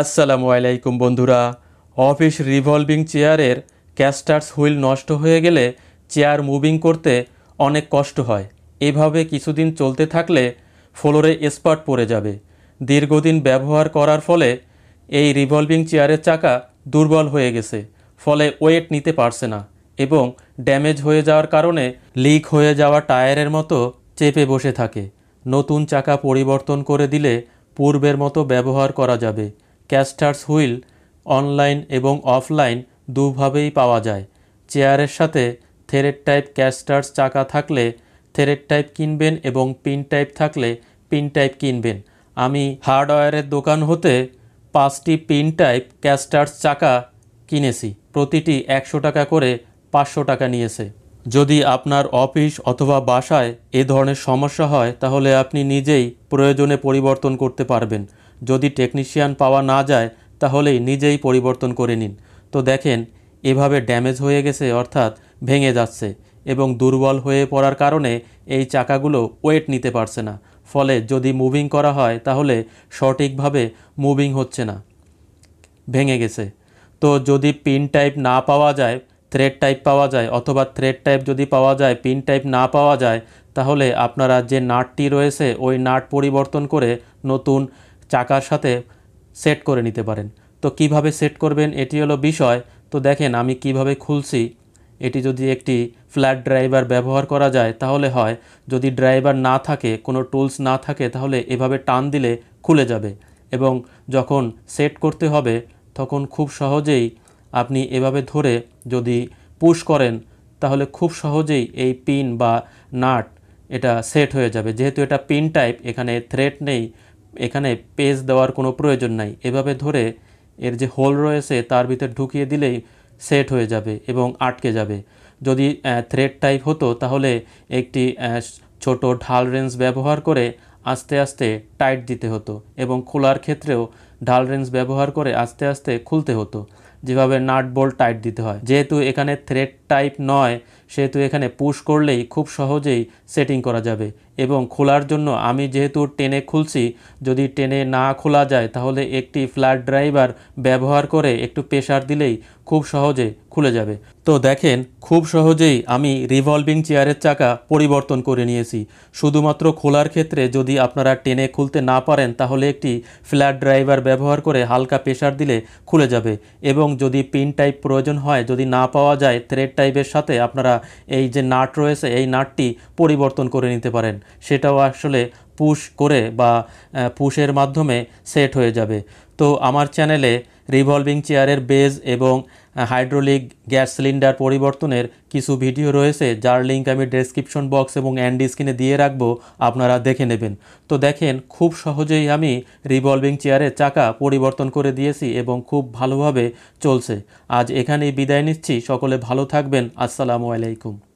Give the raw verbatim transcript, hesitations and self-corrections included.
আসসালামু আলাইকুম বন্ধুরা, অফিস রিভলভিং চেয়ারের ক্যাস্টার্স হুইল নষ্ট হয়ে গেলে চেয়ার মুভিং করতে অনেক কষ্ট হয়। এভাবে কিছুদিন চলতে থাকলে ফ্লোরে স্পট পড়ে যাবে। দীর্ঘদিন ব্যবহার করার ফলে এই রিভলভিং চেয়ারের চাকা দুর্বল হয়ে গেছে, ফলে ওয়েট নিতে পারছে না এবং ড্যামেজ হয়ে যাওয়ার কারণে লিক হয়ে যাওয়া টায়ারের মতো চেপে বসে থাকে। নতুন চাকা পরিবর্তন করে দিলে পূর্বের মতো ব্যবহার করা যাবে। ক্যাস্টার্স হুইল অনলাইন এবং অফলাইন দুভাবেই পাওয়া যায়। চেয়ারের সাথে থ্রেড টাইপ ক্যাস্টার্স চাকা থাকলে থ্রেড টাইপ কিনবেন এবং পিন টাইপ থাকলে পিন টাইপ কিনবেন। আমি হার্ডওয়্যারের দোকান হতে পাঁচটি পিন টাইপ ক্যাস্টার্স চাকা কিনেছি, প্রতিটি একশো টাকা করে পাঁচশো টাকা নিয়েছে। যদি আপনার অফিস অথবা বাসায় এ ধরনের সমস্যা হয় তাহলে আপনি নিজেই প্রয়োজনে পরিবর্তন করতে পারবেন। যদি টেকনিশিয়ান পাওয়া না যায় তাহলে নিজেই পরিবর্তন করে নিন। তো দেখেন, এভাবে ড্যামেজ হয়ে গেছে, অর্থাৎ ভেঙে যাচ্ছে এবং দুর্বল হয়ে পড়ার কারণে এই চাকাগুলো ওয়েট নিতে পারছে না, ফলে যদি মুভিং করা হয় তাহলে সঠিকভাবে মুভিং হচ্ছে না, ভেঙে গেছে। তো যদি পিন টাইপ না পাওয়া যায় থ্রেড টাইপ পাওয়া যায়, অথবা থ্রেড টাইপ যদি পাওয়া যায় পিন টাইপ না পাওয়া যায়, তাহলে আপনারা যে নাটটি রয়েছে ওই নাট পরিবর্তন করে নতুন চাকার সাথে সেট করে নিতে পারেন। তো কিভাবে সেট করবেন এটি হলো বিষয়। তো দেখেন আমি কিভাবে খুলছি। এটি যদি একটি ফ্ল্যাট ড্রাইভার ব্যবহার করা যায় তাহলে হয়, যদি ড্রাইভার না থাকে, কোনো টুলস না থাকে, তাহলে এভাবে টান দিলে খুলে যাবে এবং যখন সেট করতে হবে তখন খুব সহজেই আপনি এভাবে ধরে যদি পুশ করেন তাহলে খুব সহজেই এই পিন বা নাট এটা সেট হয়ে যাবে। যেহেতু এটা পিন টাইপ, এখানে থ্রেড নেই, এখানে পেজ দেওয়ার কোনো প্রয়োজন নাই। এভাবে ধরে এর যে হোল রয়েছে তার ভিতর ঢুকিয়ে দিলেই সেট হয়ে যাবে এবং আটকে যাবে। যদি থ্রেড টাইপ হতো তাহলে একটি ছোট ঢাল রেঞ্জ ব্যবহার করে আস্তে আস্তে টাইট দিতে হতো এবং খোলার ক্ষেত্রেও ঢাল রেঞ্জ ব্যবহার করে আস্তে আস্তে খুলতে হতো, যেভাবে নাট বোল্ট টাইট দিতে হয়। যেহেতু এখানে থ্রেড টাইপ নয় সেহেতু এখানে পুশ করলেই খুব সহজেই সেটিং করা যাবে। এবং খোলার জন্য আমি যেহেতু টেনে খুলছি, যদি টেনে না খোলা যায় তাহলে একটি ফ্ল্যাট ড্রাইভার ব্যবহার করে একটু প্রেসার দিলেই খুব সহজে খুলে যাবে। তো দেখেন, খুব সহজেই আমি রিভলভিং চেয়ারের চাকা পরিবর্তন করে নিয়েছি। শুধুমাত্র খোলার ক্ষেত্রে যদি আপনারা টেনে খুলতে না পারেন তাহলে একটি ফ্ল্যাট ড্রাইভার ব্যবহার করে হালকা প্রেসার দিলে খুলে যাবে। এবং যদি পিন টাইপ প্রয়োজন হয়, যদি না পাওয়া যায় থ্রেড টাইপের সাথে আপনারা এই যে নাট রয়েছে এই নাটটি পরিবর্তন করে নিতে পারেন, সেটাও আসলে পুশ করে বা পুশের মাধ্যমে সেট হয়ে যাবে। তো আমার চ্যানেলে রিভলভিং চেয়ারের বেজ এবং হাইড্রোলিক গ্যাস সিলিন্ডার পরিবর্তনের কিছু ভিডিও রয়েছে, যার লিঙ্ক আমি ডেসক্রিপশন বক্স এবং এন্ড স্ক্রিনে দিয়ে রাখব, আপনারা দেখে নেবেন। তো দেখেন, খুব সহজেই আমি রিভলভিং চেয়ারের চাকা পরিবর্তন করে দিয়েছি এবং খুব ভালোভাবে চলছে। আজ এখানেই বিদায় নিচ্ছি। সকলে ভালো থাকবেন। আসসালামু আলাইকুম।